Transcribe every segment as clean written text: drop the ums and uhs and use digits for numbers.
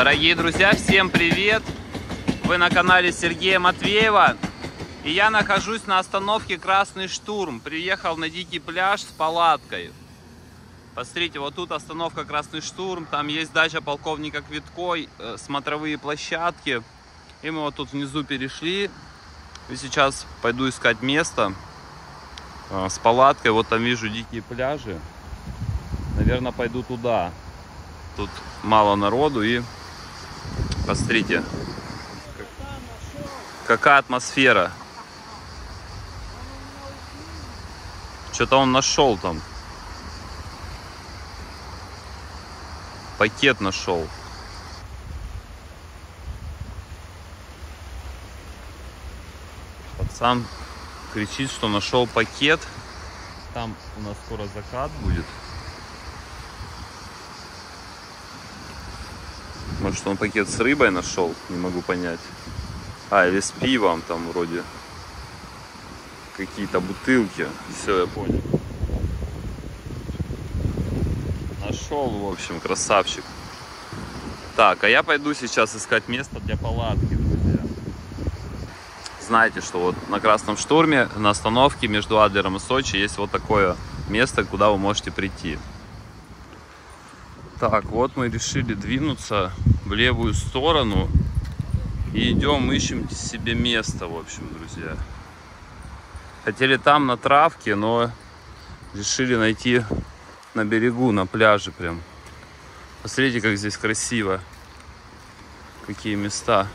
Дорогие друзья, всем привет! Вы на канале Сергея Матвеева. И я нахожусь на остановке Красный Штурм. Приехал на дикий пляж с палаткой. Посмотрите, вот тут остановка Красный Штурм. Там есть дача полковника Квитко, смотровые площадки. И мы вот тут внизу перешли. И сейчас пойду искать место с палаткой. Вот там вижу дикие пляжи. Наверное, пойду туда. Тут мало народу и посмотрите, какая атмосфера. Что-то он нашел там. Пакет нашел. Пацан кричит, что нашел пакет. Там у нас скоро закат будет. Может, он пакет с рыбой нашел, не могу понять. А, или с пивом, там вроде какие-то бутылки. Все, я понял. Нашел, в общем, красавчик. Так, а я пойду сейчас искать место для палатки, друзья. Знаете, что вот на Красном Штурме, на остановке между Адлером и Сочи, есть вот такое место, куда вы можете прийти. Так, вот мы решили двинуться в левую сторону и идем, ищем себе место, в общем, друзья. Хотели там на травке, но решили найти на берегу, на пляже прям. Посмотрите, как здесь красиво, какие места.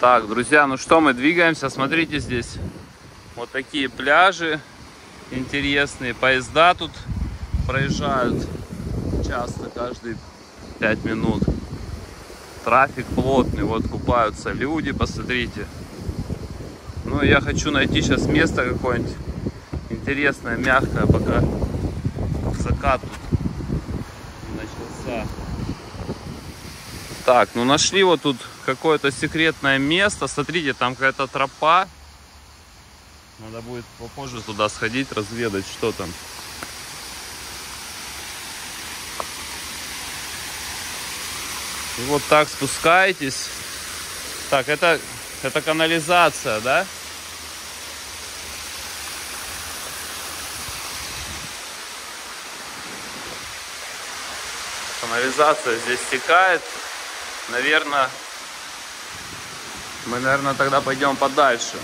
Так, друзья, ну что, мы двигаемся, смотрите здесь. Вот такие пляжи интересные. Поезда тут проезжают часто, каждые 5 минут. Трафик плотный. Вот купаются люди, посмотрите. Ну, я хочу найти сейчас место какое-нибудь интересное, мягкое, пока закат тут начался. Так, ну нашли вот тут какое-то секретное место. Смотрите, там какая-то тропа. Надо будет попозже туда сходить, разведать, что там. И вот так спускаетесь. Так, это канализация, да? Канализация здесь стекает. Наверное, мы, тогда пойдем подальше.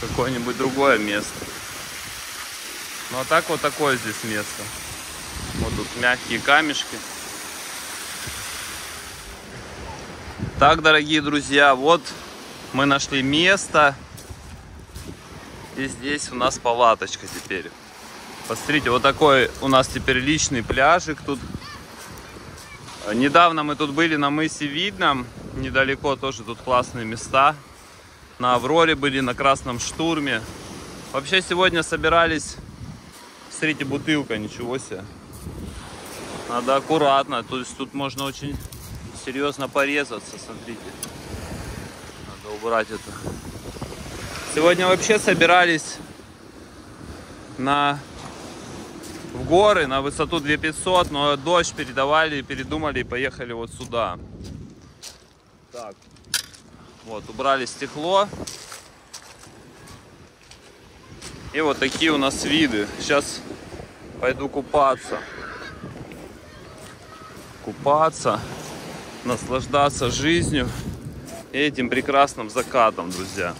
Какое-нибудь другое место. Ну а так вот такое здесь место. Вот тут мягкие камешки. Так, дорогие друзья, вот мы нашли место. И здесь у нас палаточка теперь. Посмотрите, вот такой у нас теперь личный пляжик тут. Недавно мы тут были на мысе Видном. Недалеко тоже тут классные места. На Авроре были, на Красном Штурме. Вообще сегодня собирались... Смотрите, бутылка, ничего себе. Надо аккуратно, то есть тут можно очень серьезно порезаться, смотрите. Надо убрать это. Сегодня вообще собирались в горы, на высоту 2500, но дождь передавали, передумали и поехали вот сюда. Так. Вот, убрали стекло. И вот такие у нас виды. Сейчас пойду купаться. Наслаждаться жизнью и этим прекрасным закатом, друзья.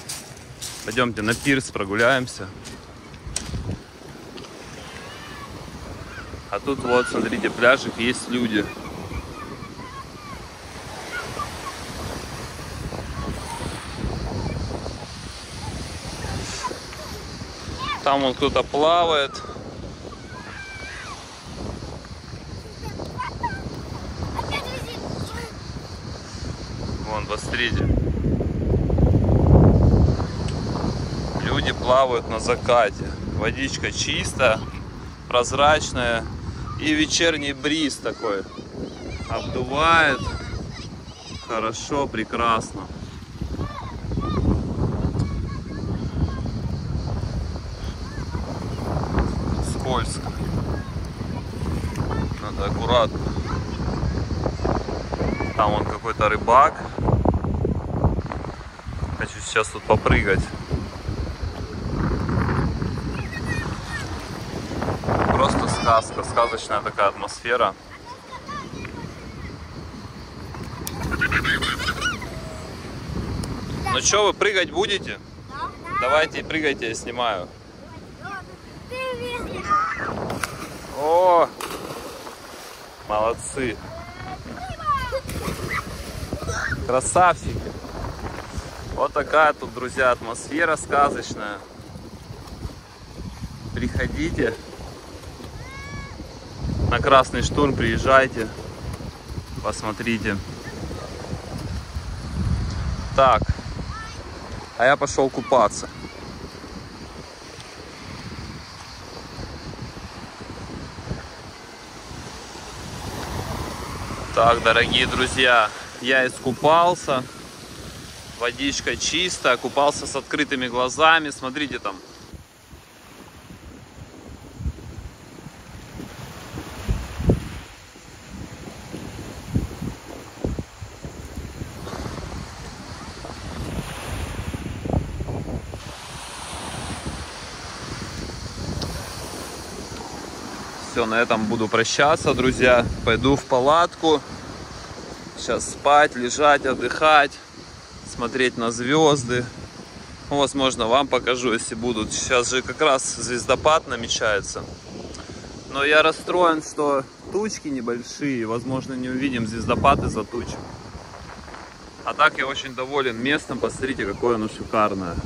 Пойдемте на пирс прогуляемся. А тут вот, смотрите, пляжик, есть люди. Там вон кто-то плавает. Вон, посмотрите. Люди плавают на закате. Водичка чистая, прозрачная. И вечерний бриз такой обдувает. Хорошо, прекрасно. аккуратно. Там он какой-то рыбак. Хочу сейчас тут попрыгать. Просто сказка, сказочная такая атмосфера. Ну что, вы прыгать будете? Давайте прыгайте, я снимаю. О, молодцы. Красавчики. Вот такая тут, друзья, атмосфера сказочная. Приходите. На Красный Штурм приезжайте. Посмотрите. Так. А я пошел купаться. Так, дорогие друзья, я искупался. Водичка чистая, купался с открытыми глазами. Смотрите там. Все, на этом буду прощаться, друзья. Пойду в палатку. Сейчас спать, лежать, отдыхать, смотреть на звезды. Ну, возможно, вам покажу, если будут. Сейчас же как раз звездопад намечается. Но я расстроен, что тучки небольшие. Возможно, не увидим звездопад из-за туч. А так я очень доволен местом. Посмотрите, какое оно шикарное.